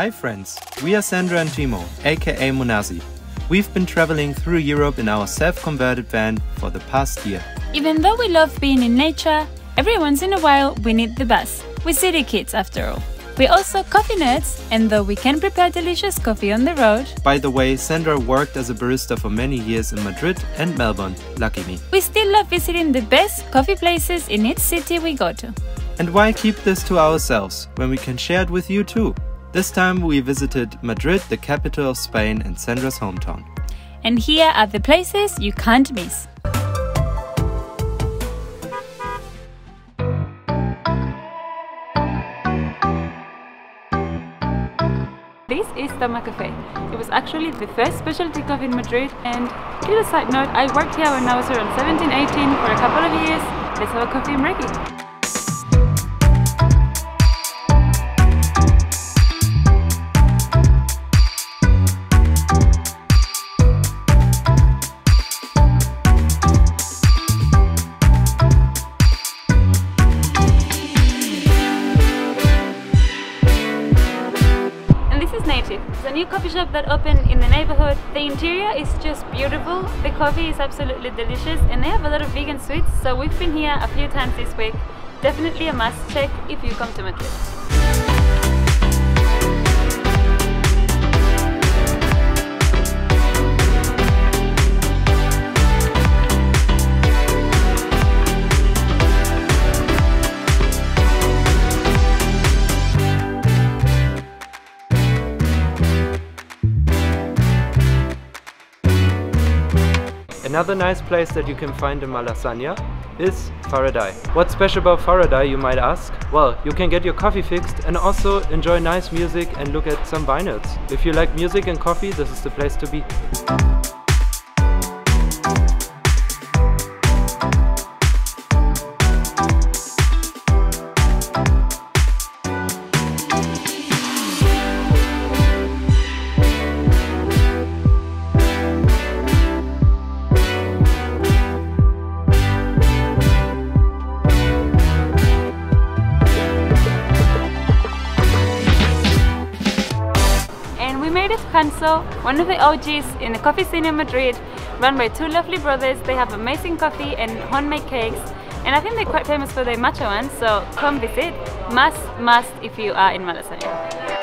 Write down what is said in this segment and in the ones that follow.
Hi friends, we are Sandra and Timo, aka Monasi. We've been traveling through Europe in our self-converted van for the past year. Even though we love being in nature, every once in a while we need the bus. We're city kids after all. We're also coffee nerds, and though we can prepare delicious coffee on the road... By the way, Sandra worked as a barista for many years in Madrid and Melbourne, lucky me. We still love visiting the best coffee places in each city we go to. And why keep this to ourselves when we can share it with you too? This time we visited Madrid, the capital of Spain and Sandra's hometown. And here are the places you can't miss. This is Toma Café. It was actually the first specialty coffee in Madrid, and little side note, I worked here when I was around 17, 18 for a couple of years. Let's have a coffee and break it. Shop that opened in the neighborhood. The interior is just beautiful, the coffee is absolutely delicious, and they have a lot of vegan sweets, so we've been here a few times this week. Definitely a must check if you come to Madrid. Another nice place that you can find in Malasaña is Faraday. What's special about Faraday, you might ask? Well, you can get your coffee fixed and also enjoy nice music and look at some vinyls. If you like music and coffee, this is the place to be. Hanso, one of the OGs in the coffee scene in Madrid, run by two lovely brothers. They have amazing coffee and homemade cakes, and I think they're quite famous for their matcha ones, so come visit. Must if you are in Malasaña.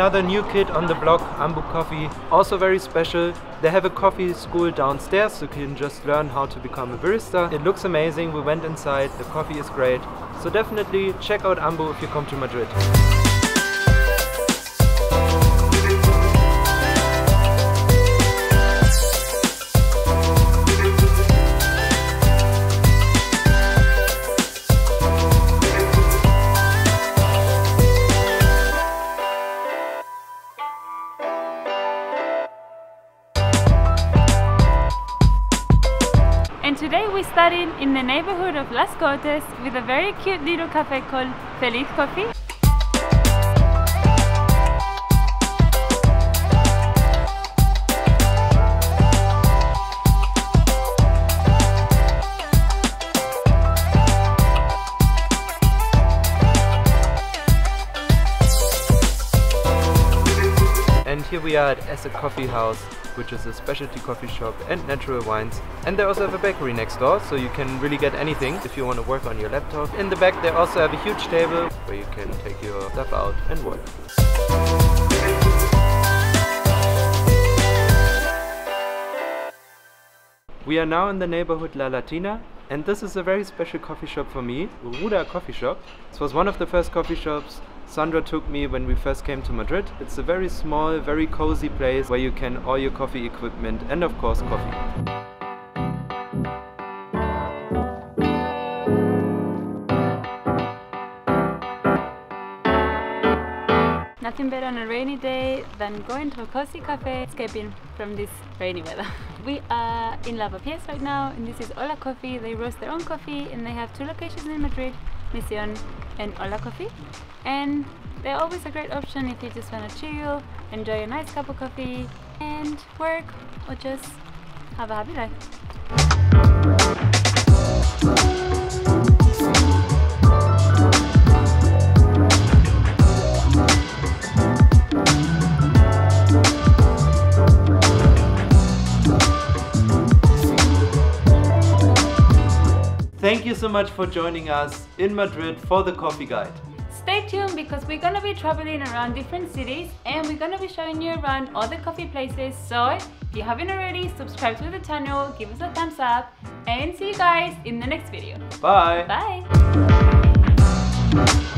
Another new kid on the block, Ambu Coffee, also very special. They have a coffee school downstairs, so you can just learn how to become a barista. It looks amazing, we went inside, the coffee is great. So definitely check out Ambu if you come to Madrid. Today we started in the neighborhood of Las Cortes with a very cute little cafe called Feliz Coffee. And here we are at Acid Coffee House, which is a specialty coffee shop and natural wines. And they also have a bakery next door, so you can really get anything if you want to work on your laptop. In the back they also have a huge table where you can take your stuff out and work. We are now in the neighborhood La Latina, and this is a very special coffee shop for me, Ruda Coffee Shop. This was one of the first coffee shops Sandra took me when we first came to Madrid. It's a very small, very cozy place where you can all your coffee equipment and of course coffee. Nothing better on a rainy day than going to a cozy cafe, escaping from this rainy weather. We are in La Papias right now, and this is Hola Coffee. They roast their own coffee, and they have two locations in Madrid, Misión and Hola Coffee. And they're always a great option if you just want to chill, enjoy a nice cup of coffee, and work, or just have a happy life. Thank you so much for joining us in Madrid for the Coffee Guide. Stay tuned because we're going to be traveling around different cities and we're going to be showing you around all the coffee places. So if you haven't already, subscribe to the channel, give us a thumbs up, and see you guys in the next video. Bye! Bye!